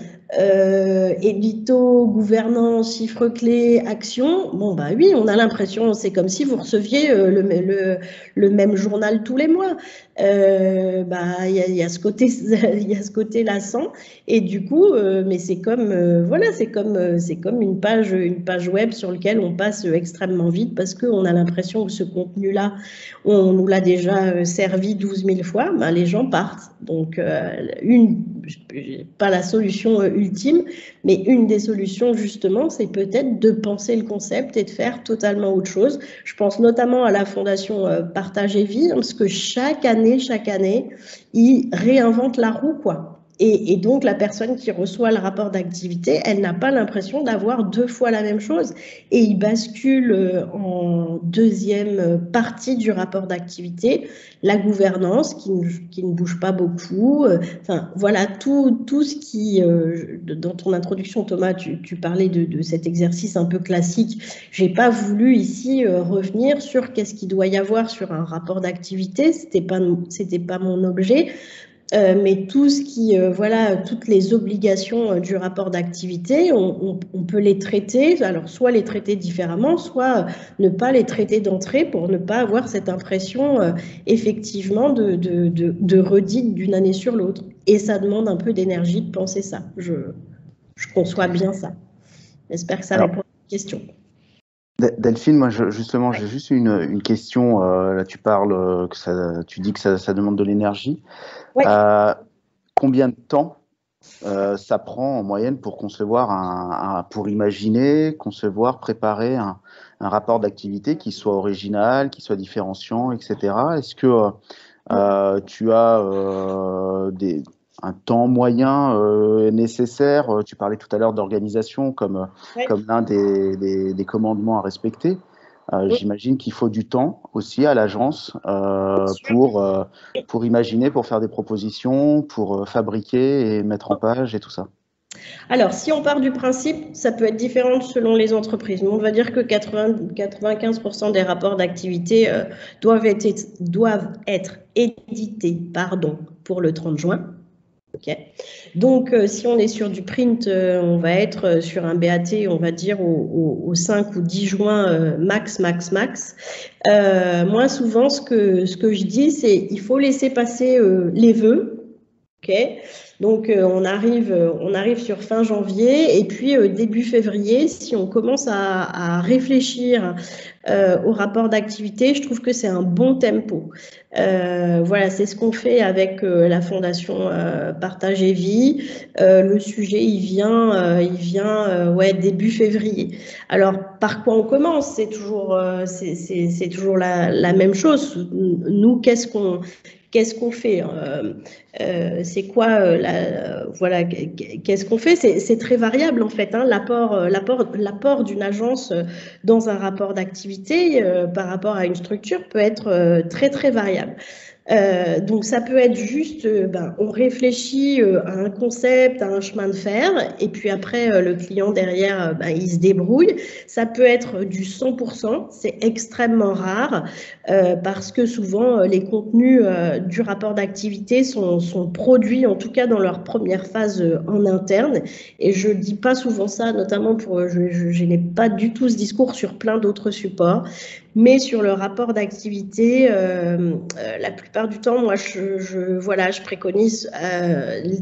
édito, gouvernance, chiffres clés, actions, bon bah oui, on a l'impression, c'est comme si vous receviez le même journal tous les mois. Il y a ce côté lassant, et du coup mais c'est comme c'est comme une page web sur laquelle on passe extrêmement vite parce qu'on a l'impression que ce contenu là on nous l'a déjà servi 12 000 fois. Bah, les gens partent, donc pas la solution ultime, mais une des solutions justement, c'est peut-être de penser le concept et de faire totalement autre chose. Je pense notamment à la Fondation Partage et Vie, hein, parce que chaque année, ils réinventent la roue, quoi. Et donc, la personne qui reçoit le rapport d'activité, elle n'a pas l'impression d'avoir deux fois la même chose. Et il bascule en deuxième partie du rapport d'activité, la gouvernance qui ne bouge pas beaucoup. Enfin, voilà, tout ce qui... Dans ton introduction, Thomas, tu parlais de cet exercice un peu classique. Je n'ai pas voulu ici revenir sur qu'est-ce qu'il doit y avoir sur un rapport d'activité. C'était pas mon objet. Mais tout ce qui, toutes les obligations du rapport d'activité, on peut les traiter, alors soit les traiter différemment, soit ne pas les traiter d'entrée pour ne pas avoir cette impression effectivement de redite d'une année sur l'autre. Et ça demande un peu d'énergie de penser ça. Je conçois bien ça. J'espère que ça répond à la question. Delphine, moi justement, j'ai juste une question. Là, tu parles, tu dis que ça demande de l'énergie. Ouais. Combien de temps ça prend en moyenne pour concevoir préparer un rapport d'activité qui soit original, qui soit différenciant, etc. Est-ce que tu as un temps moyen nécessaire? Tu parlais tout à l'heure d'organisation comme l'un des commandements à respecter. J'imagine qu'il faut du temps aussi à l'agence pour imaginer, pour faire des propositions, pour fabriquer et mettre en page et tout ça. Alors, si on part du principe, ça peut être différent selon les entreprises. On va dire que 95% des rapports d'activité doivent être édités, pour le 30 juin. Okay. Donc, si on est sur du print, on va être sur un BAT, on va dire au 5 ou 10 juin max. Moi, souvent, ce que je dis, c'est qu'il faut laisser passer les vœux. Okay. Donc, on arrive sur fin janvier et puis début février, si on commence à réfléchir au rapport d'activité, je trouve que c'est un bon tempo. Voilà, c'est ce qu'on fait avec la Fondation Partage et Vie. Le sujet, il vient début février. Alors, par quoi on commence? C'est toujours, la même chose. Nous, qu'est-ce qu'on fait? C'est quoi qu'est-ce qu'on fait? C'est très variable en fait, hein, l'apport d'une agence dans un rapport d'activité par rapport à une structure peut être très très variable. Donc ça peut être juste, on réfléchit à un concept, à un chemin de fer, et puis après le client derrière, il se débrouille. Ça peut être du 100%, c'est extrêmement rare parce que souvent les contenus du rapport d'activité sont produits, en tout cas dans leur première phase en interne. Et je dis pas souvent ça, notamment je n'ai pas du tout ce discours sur plein d'autres supports. Mais sur le rapport d'activité, la plupart du temps, moi, je préconise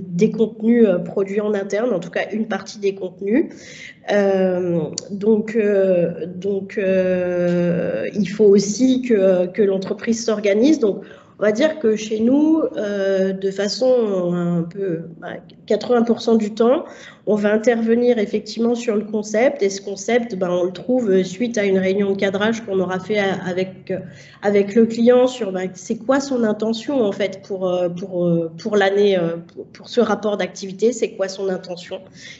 des contenus produits en interne, en tout cas une partie des contenus. Il faut aussi que l'entreprise s'organise. Donc, on va dire que chez nous, de façon un peu 80% du temps, on va intervenir effectivement sur le concept. Et ce concept, on le trouve suite à une réunion de cadrage qu'on aura fait avec le client sur c'est quoi son intention en fait pour l'année, pour ce rapport d'activité, c'est quoi son intention,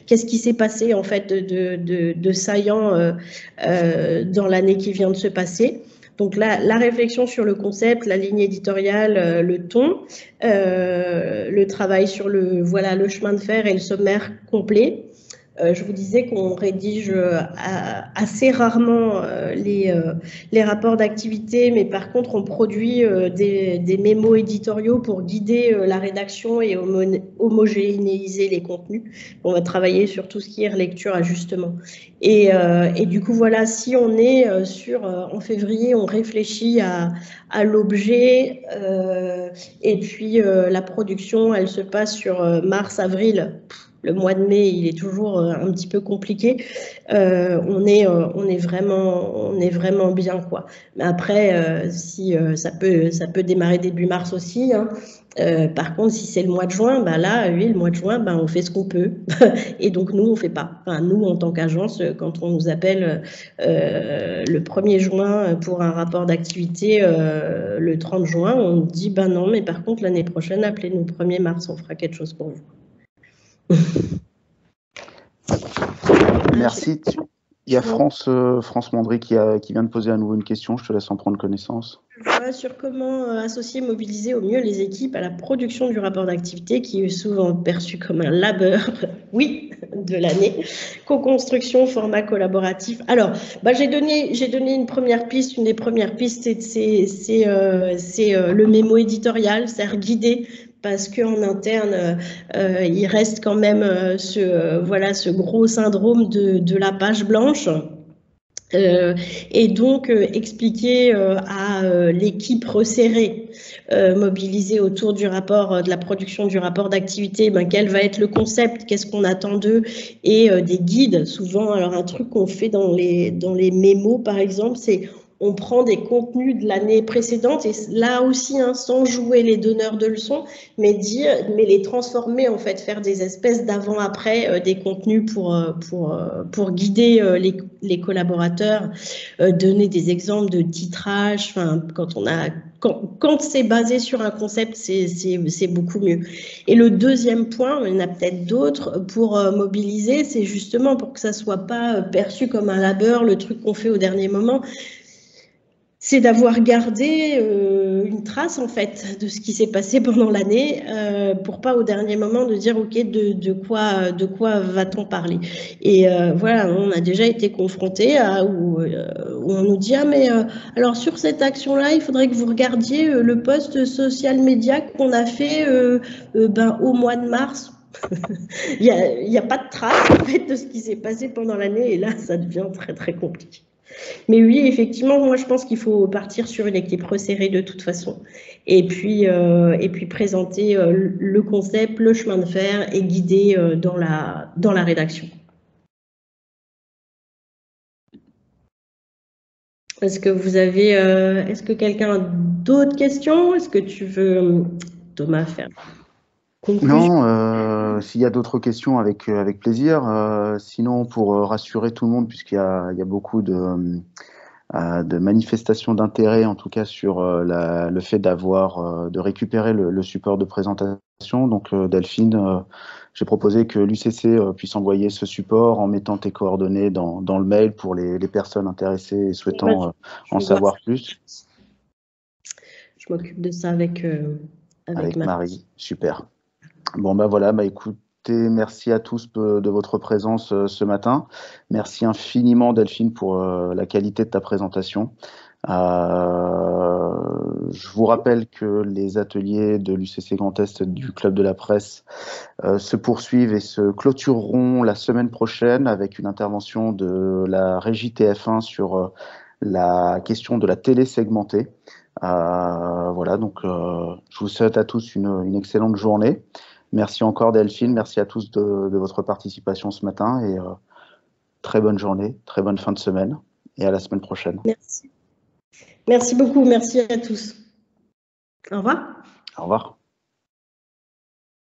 qu'est-ce qui s'est passé en fait de saillant dans l'année qui vient de se passer. Donc là, la réflexion sur le concept, la ligne éditoriale, le ton, le travail sur le, voilà, le chemin de fer et le sommaire complet. Je vous disais qu'on rédige assez rarement les rapports d'activité, mais par contre, on produit des mémos éditoriaux pour guider la rédaction et homogénéiser les contenus. On va travailler sur tout ce qui est relecture, ajustement. Et du coup, voilà, si on est sur, en février, on réfléchit à l'objet et puis la production, elle se passe sur mars-avril. Le mois de mai, il est toujours un petit peu compliqué. On est vraiment bien, quoi. Mais après, si ça peut démarrer début mars aussi, hein. Par contre, si c'est le mois de juin, bah là, oui, le mois de juin, bah, on fait ce qu'on peut. Et donc, nous, on ne fait pas. Enfin, nous, en tant qu'agence, quand on nous appelle le 1er juin pour un rapport d'activité le 30 juin, on dit, ben non, mais par contre, l'année prochaine, appelez-nous 1er mars, on fera quelque chose pour vous. Merci. Il y a France Mandry qui vient de poser à nouveau une question. Je te laisse en prendre connaissance. Voilà, sur comment associer et mobiliser au mieux les équipes à la production du rapport d'activité qui est souvent perçu comme un labeur, oui, de l'année. Co-construction, format collaboratif. Alors, bah, j'ai donné une première piste. Une des premières pistes, c'est le mémo éditorial, c'est-à-dire guider. Parce qu'en interne, il reste quand même ce gros syndrome de la page blanche. Et donc, expliquer à l'équipe resserrée, mobilisée autour du rapport, de la production du rapport d'activité, ben, quel va être le concept, qu'est-ce qu'on attend d'eux, et des guides. Souvent, alors un truc qu'on fait dans les mémos, par exemple, c'est... On prend des contenus de l'année précédente et là aussi, hein, sans jouer les donneurs de leçons, mais les transformer, en fait, faire des espèces d'avant-après des contenus pour guider les collaborateurs, donner des exemples de titrage. Enfin, quand c'est basé sur un concept, c'est beaucoup mieux. Et le deuxième point, il y en a peut-être d'autres, pour mobiliser, c'est justement pour que ça soit pas perçu comme un labeur, le truc qu'on fait au dernier moment. C'est d'avoir gardé une trace, en fait, de ce qui s'est passé pendant l'année, pour pas au dernier moment de dire ok, de quoi va-t-on parler. Et voilà, on a déjà été confronté à où on nous dit ah mais alors sur cette action-là, il faudrait que vous regardiez le post social média qu'on a fait au mois de mars. Il y a pas de trace, en fait, de ce qui s'est passé pendant l'année et là ça devient très très compliqué. Mais oui, effectivement, moi, je pense qu'il faut partir sur une équipe resserrée de toute façon. Et puis présenter le concept, le chemin de fer et guider dans la rédaction. Est-ce que quelqu'un a d'autres questions? Est-ce que tu veux, Thomas, faire conclusion? Non, s'il y a d'autres questions, avec plaisir. Sinon, pour rassurer tout le monde, puisqu'il y a beaucoup de manifestations d'intérêt, en tout cas sur le fait de récupérer le support de présentation. Donc, Delphine, j'ai proposé que l'UCC puisse envoyer ce support en mettant tes coordonnées dans le mail pour les personnes intéressées et souhaitant en savoir plus. Je m'occupe de ça avec Marie. Super. Bon, ben voilà, bah écoutez, merci à tous de votre présence ce matin. Merci infiniment, Delphine, pour la qualité de ta présentation. Je vous rappelle que les ateliers de l'UCC Grand Est du Club de la Presse se poursuivent et se clôtureront la semaine prochaine avec une intervention de la régie TF1 sur la question de la télé segmentée. Voilà, donc je vous souhaite à tous une excellente journée. Merci encore, Delphine, merci à tous de votre participation ce matin et très bonne journée, très bonne fin de semaine et à la semaine prochaine. Merci. Merci beaucoup, merci à tous. Au revoir. Au revoir.